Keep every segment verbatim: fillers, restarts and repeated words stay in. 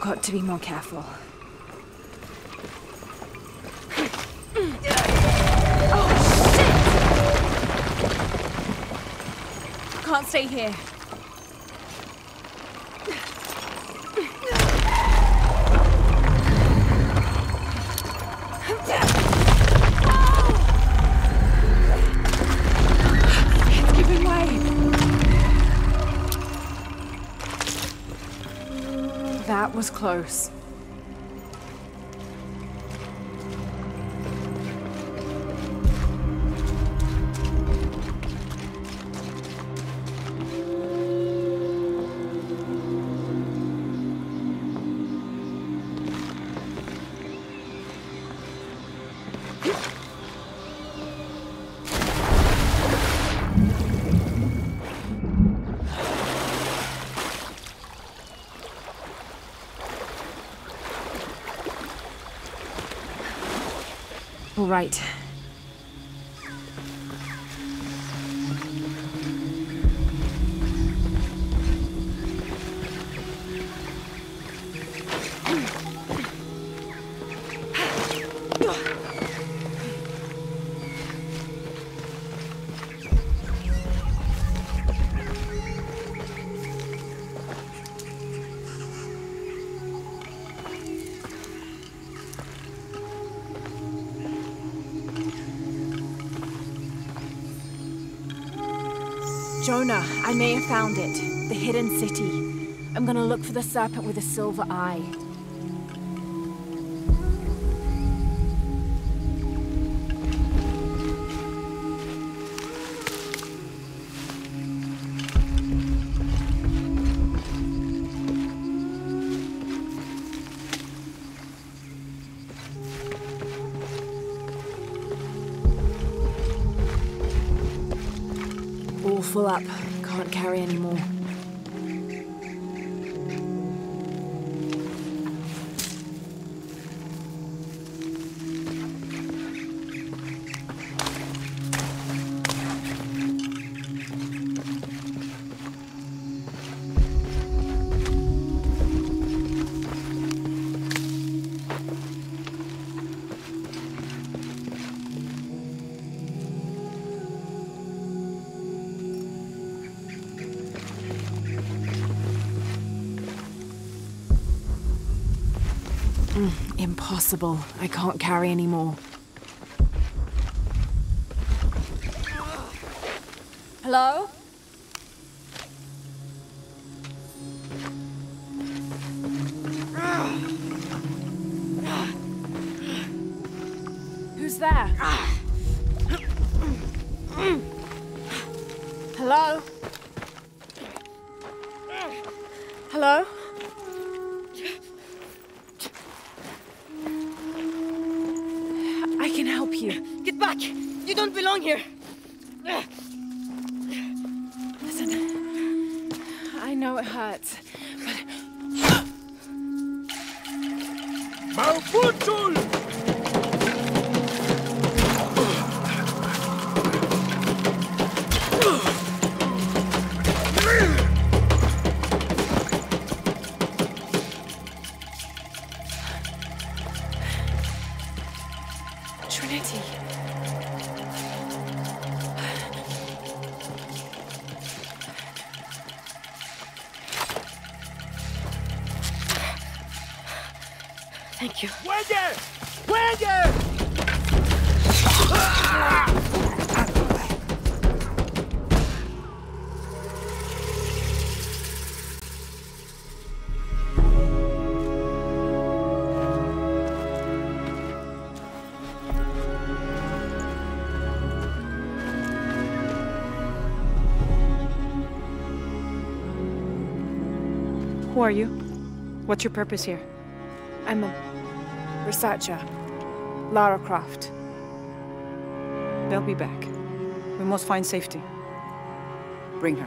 Got to be more careful. Oh, shit! Can't stay here. That was close. All right. Jonah, I may have found it. The hidden city. I'm gonna look for the serpent with a silver eye. Full up. Can't carry anymore. Impossible. I can't carry any more. Hello? Who's there? Hello? Hello? Get back! You don't belong here! Listen, I know it hurts, but... Malfutul! Trinity. Thank you. Wager! Wager! Who are you? What's your purpose here? I'm a researcher, Lara Croft. They'll be back. We must find safety. Bring her.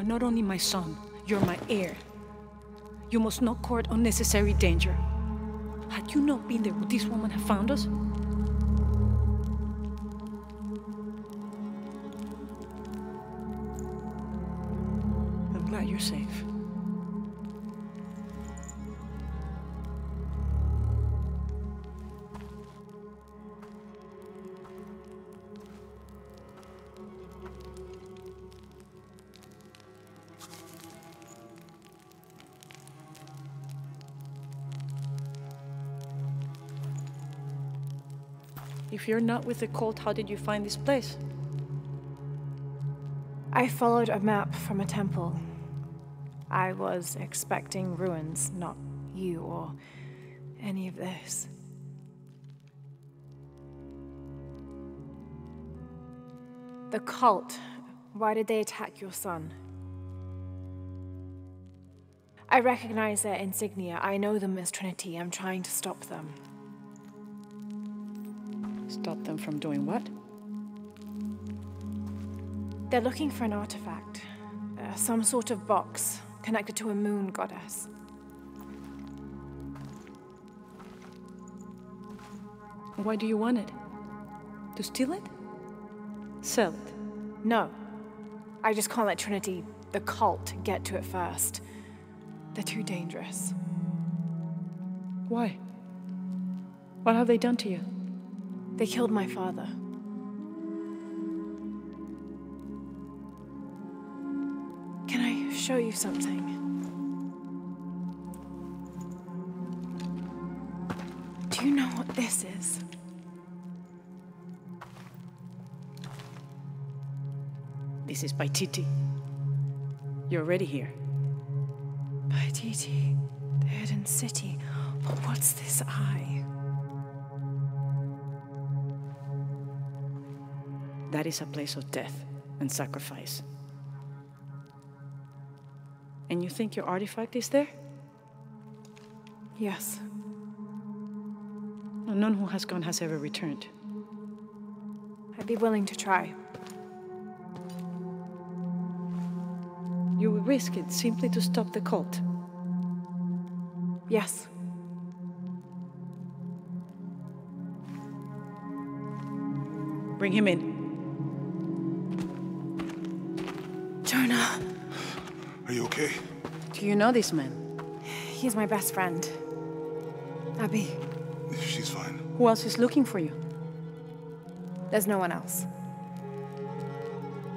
You're not only my son, you're my heir. You must not court unnecessary danger. Had you not been there, would this woman have found us? I'm glad you're safe. If you're not with the cult, how did you find this place? I followed a map from a temple. I was expecting ruins, not you or any of this. The cult, why did they attack your son? I recognize their insignia. I know them as Trinity. I'm trying to stop them. Stop them from doing what? They're looking for an artifact. Uh, some sort of box connected to a moon goddess. Why do you want it? To steal it? Sell it? No. I just can't let Trinity, the cult, get to it first. They're too dangerous. Why? What have they done to you? They killed my father. Can I show you something? Do you know what this is? This is Paititi. You're already here. Paititi, the hidden city. But what's this eye? That is a place of death and sacrifice. And you think your artifact is there? Yes. And none who has gone has ever returned. I'd be willing to try. You would risk it simply to stop the cult? Yes. Bring him in. Are you okay? Do you know this man? He's my best friend. Abby. She's fine. Who else is looking for you? There's no one else.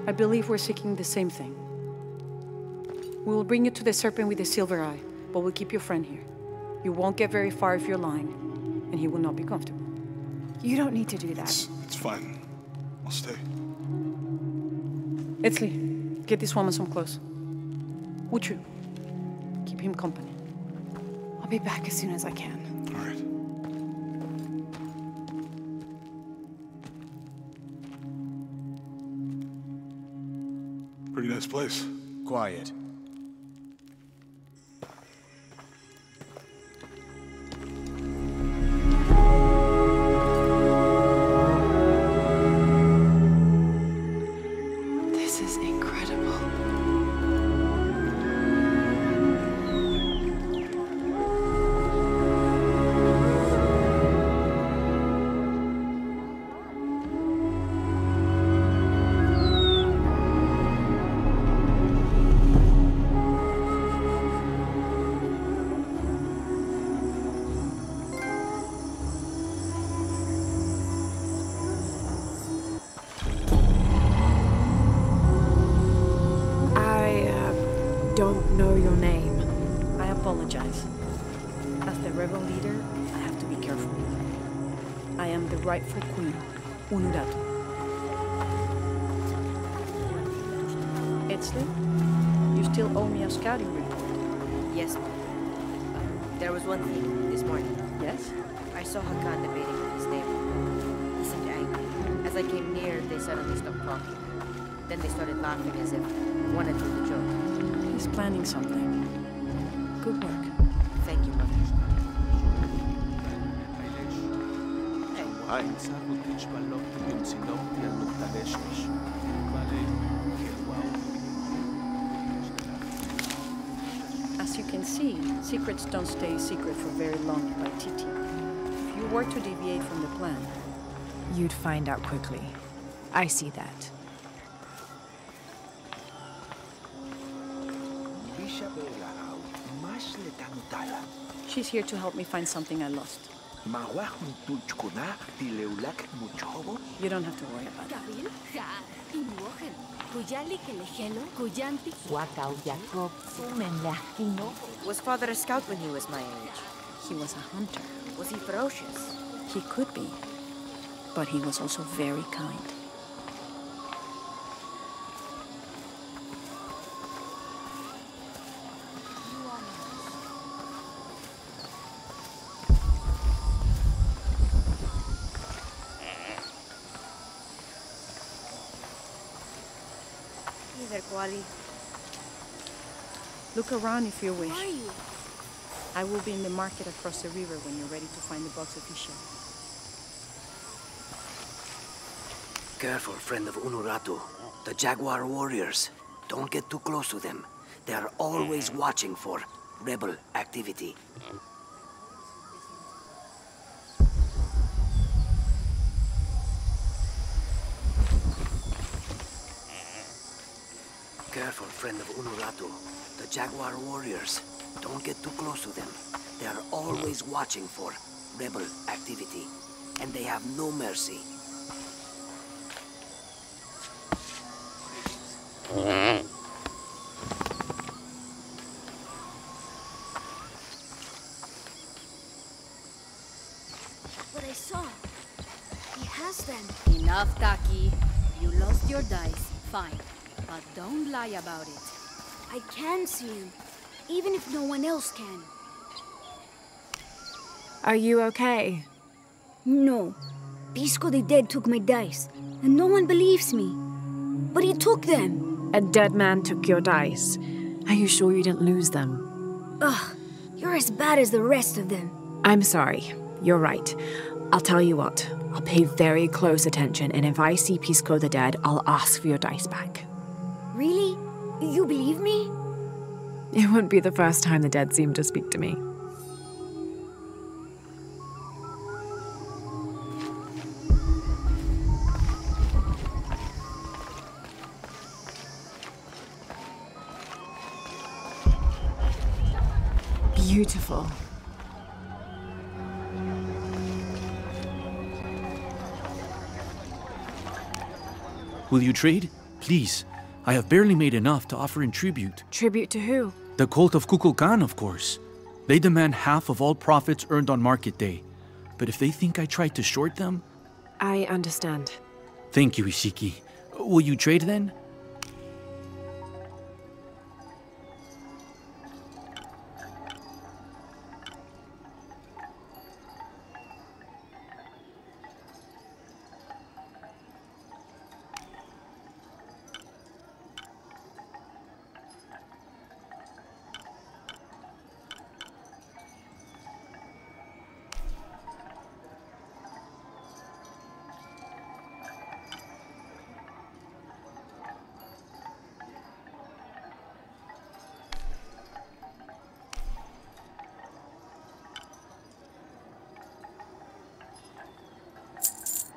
I believe we're seeking the same thing. We will bring you to the serpent with the silver eye, but we'll keep your friend here. You won't get very far if you're lying, and he will not be comfortable. You don't need to do that. It's, it's fine. I'll stay. Edsley, get this woman some clothes. Would you? Keep him company. I'll be back as soon as I can. All right. Pretty nice place. Quiet. Rightful queen, Unuratu. Edsley, you still owe me a scouting report. Yes, ma'am. There was one thing this morning. Yes? I saw Hakan debating with his neighbor. He seemed angry. As I came near, they suddenly stopped talking. Then they started laughing as if one had heard the joke. He's planning something. Good work. Thank you, Mother. As you can see, secrets don't stay secret for very long in Paititi. If you were to deviate from the plan... You'd find out quickly. I see that. She's here to help me find something I lost. You don't have to worry about it. Was father a scout when he was my age? He was a hunter. Was he ferocious? He could be. But he was also very kind. Look around if you wish. Where are you? I will be in the market across the river when you're ready to find the box of Ishiki. Careful, friend of Unuratu. The Jaguar Warriors. Don't get too close to them. They are always watching for rebel activity. Careful, friend of Unuratu. The Jaguar Warriors. Don't get too close to them. They are always watching for rebel activity, and they have no mercy. What I saw. He has them. Enough, Taki. You lost your dice. Fine. But don't lie about it. I can see him, even if no one else can. Are you okay? No. Pisco the Dead took my dice, and no one believes me. But he took them. A dead man took your dice. Are you sure you didn't lose them? Ugh, you're as bad as the rest of them. I'm sorry. You're right. I'll tell you what. I'll pay very close attention, and if I see Pisco the Dead, I'll ask for your dice back. Really? You believe me? It wouldn't be the first time the dead seemed to speak to me. Beautiful. Will you trade? Please. I have barely made enough to offer in tribute. Tribute to who? The cult of Kukulkan, of course. They demand half of all profits earned on market day. But if they think I tried to short them... I understand. Thank you, Ishiki. Will you trade then?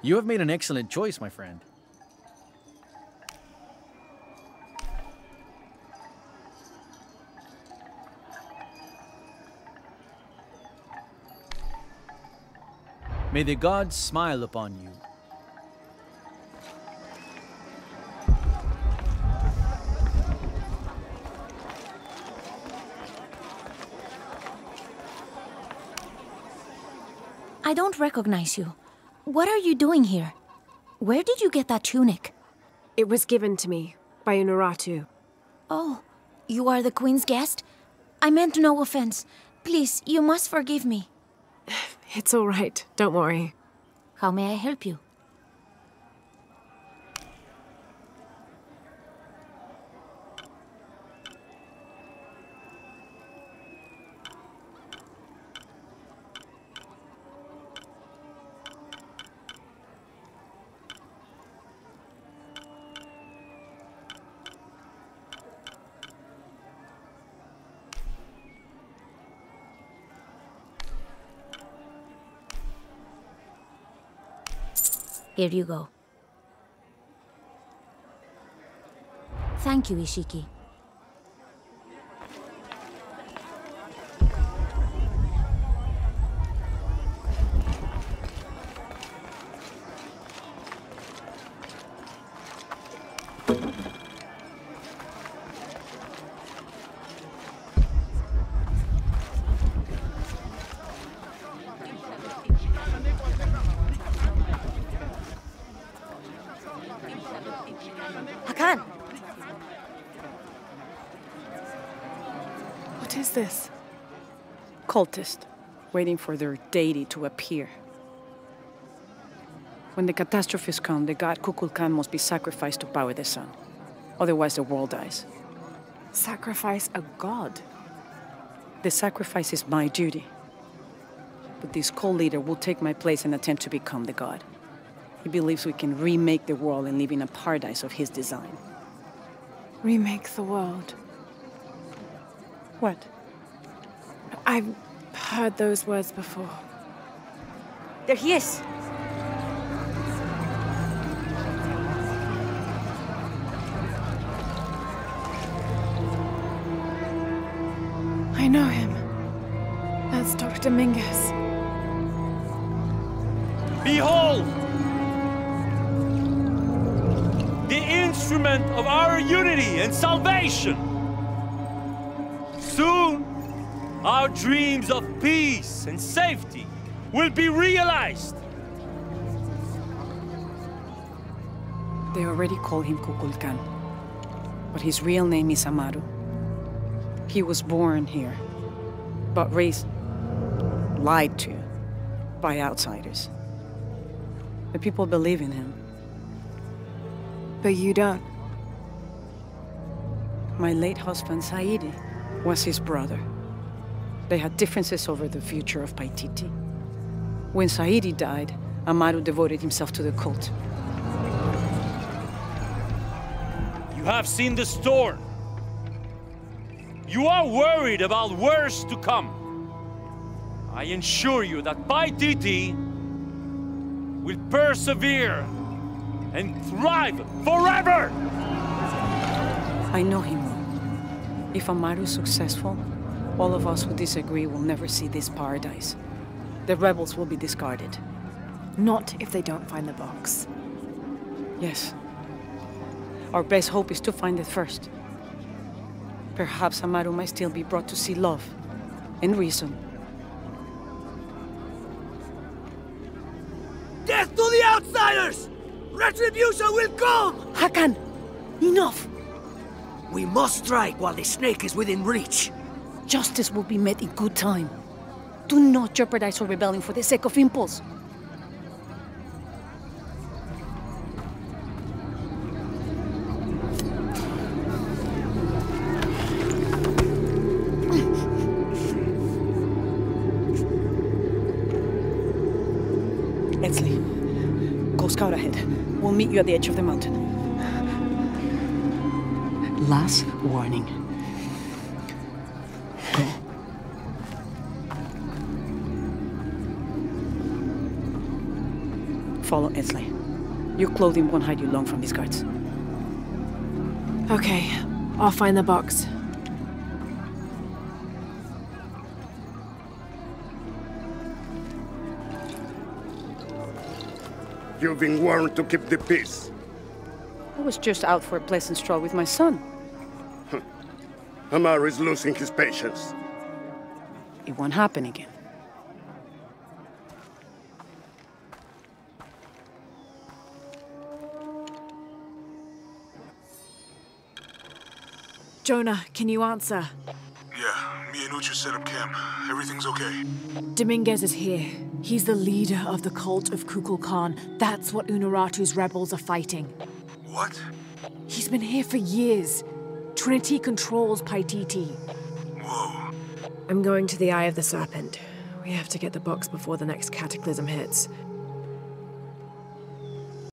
You have made an excellent choice, my friend. May the gods smile upon you. I don't recognize you. What are you doing here? Where did you get that tunic? It was given to me by Unuratu. Oh, you are the Queen's guest? I meant no offense. Please, you must forgive me. It's all right. Don't worry. How may I help you? Here you go. Thank you, Ishiki. Hakan! What is this? Cultist, waiting for their deity to appear. When the catastrophes come, the god Kukulkan must be sacrificed to power the sun. Otherwise the world dies. Sacrifice a god? The sacrifice is my duty. But this cult leader will take my place and attempt to become the god. He believes we can remake the world and live in a paradise of his design. Remake the world? What? I've heard those words before. There he is! I know him. That's Doctor Dominguez. Behold! The instrument of our unity and salvation! Soon, our dreams of peace and safety will be realized! They already call him Kukulkan, but his real name is Amaru. He was born here, but raised, lied to, by outsiders. The people believe in him. But you don't. My late husband, Saidi, was his brother. They had differences over the future of Paititi. When Saidi died, Amaru devoted himself to the cult. You have seen the storm. You are worried about worse to come. I ensure you that Paititi will persevere and thrive forever! I know him well. If Amaru is successful, all of us who disagree will never see this paradise. The rebels will be discarded. Not if they don't find the box. Yes. Our best hope is to find it first. Perhaps Amaru might still be brought to see love and reason. Death to the outsiders! Retribution will come! Hakan, enough! We must strike while the snake is within reach. Justice will be met in good time. Do not jeopardize your rebellion for the sake of impulse. Meet you at the edge of the mountain. Last warning. Go. Follow Edsley. Your clothing won't hide you long from these guards. Okay, I'll find the box. You've been warned to keep the peace. I was just out for a pleasant stroll with my son. Amaru is losing his patience. It won't happen again. Jonah, can you answer? Yeah, me and Uchu set up camp. Everything's okay. Dominguez is here. He's the leader of the cult of Kukulkan. That's what Unuratu's rebels are fighting. What? He's been here for years. Trinity controls Paititi. Whoa. I'm going to the Eye of the Serpent. We have to get the box before the next cataclysm hits.